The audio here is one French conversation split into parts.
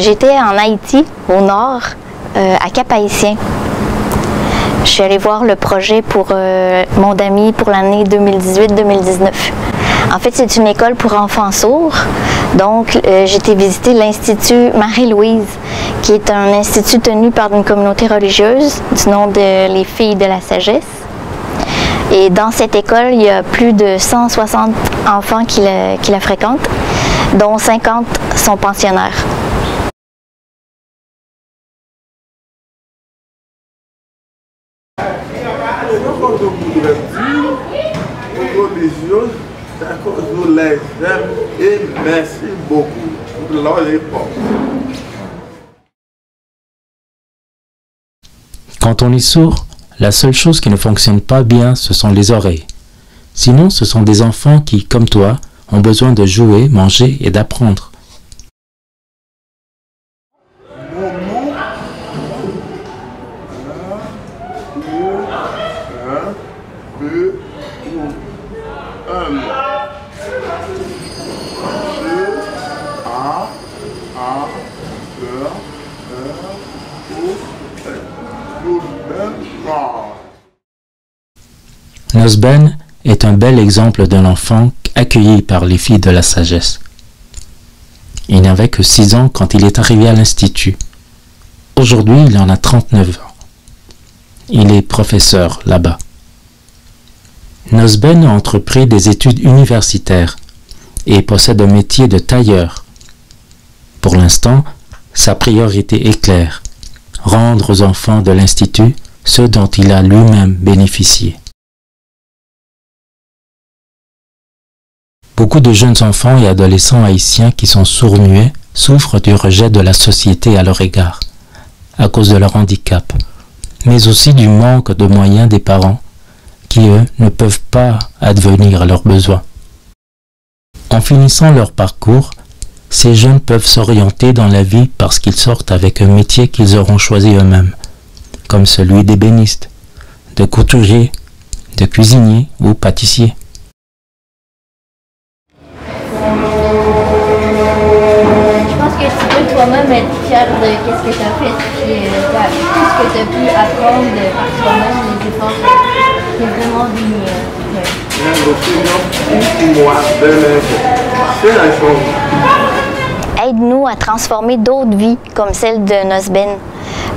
J'étais en Haïti, au nord, à Cap-Haïtien. Je suis allée voir le projet pour Mond'Ami pour l'année 2018-2019. En fait, c'est une école pour enfants sourds. Donc, j'étais visiter l'Institut Marie-Louise, qui est un institut tenu par une communauté religieuse du nom de les Filles de la Sagesse. Et dans cette école, il y a plus de 160 enfants qui la fréquentent, dont 50 sont pensionnaires. Je les aime et merci beaucoup pour leur réponse. Quand on est sourd, la seule chose qui ne fonctionne pas bien, ce sont les oreilles. Sinon, ce sont des enfants qui, comme toi, ont besoin de jouer, manger et d'apprendre. Nosben est un bel exemple d'un enfant accueilli par les Filles de la Sagesse. Il n'avait que 6 ans quand il est arrivé à l'Institut. Aujourd'hui, il en a 39 ans. Il est professeur là-bas. Nosben a entrepris des études universitaires et possède un métier de tailleur. Pour l'instant, sa priorité est claire, rendre aux enfants de l'Institut ce dont il a lui-même bénéficié. Beaucoup de jeunes enfants et adolescents haïtiens qui sont sourds-muets souffrent du rejet de la société à leur égard, à cause de leur handicap, mais aussi du manque de moyens des parents qui, eux, ne peuvent pas advenir à leurs besoins. En finissant leur parcours, ces jeunes peuvent s'orienter dans la vie parce qu'ils sortent avec un métier qu'ils auront choisi eux-mêmes, comme celui d'ébéniste, de couturier, de cuisinier ou pâtissier. Je pense que tu peux toi-même être fier de ce que tu as fait, tout ce que tu as pu apprendre par toi-même, les efforts, c'est vraiment digne. Aide-nous à transformer d'autres vies comme celle de Nosben.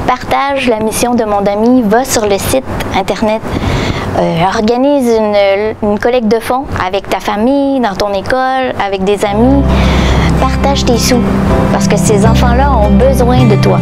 Partage la mission de Mond'Ami, va sur le site internet, organise une collecte de fonds avec ta famille, dans ton école, avec des amis. Partage tes sous, parce que ces enfants-là ont besoin de toi.